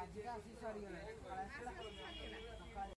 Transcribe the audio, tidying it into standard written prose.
Así, así, así, así, así,